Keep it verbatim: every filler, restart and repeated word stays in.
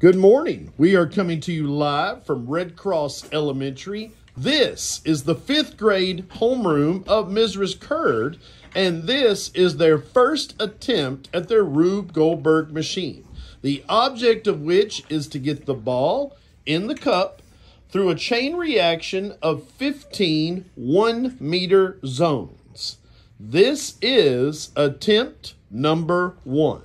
Good morning. We are coming to you live from Red Cross Elementary. This is the fifth grade homeroom of Missus Curd, and this is their first attempt at their Rube Goldberg machine, the object of which is to get the ball in the cup through a chain reaction of fifteen one-meter zones. This is attempt number one.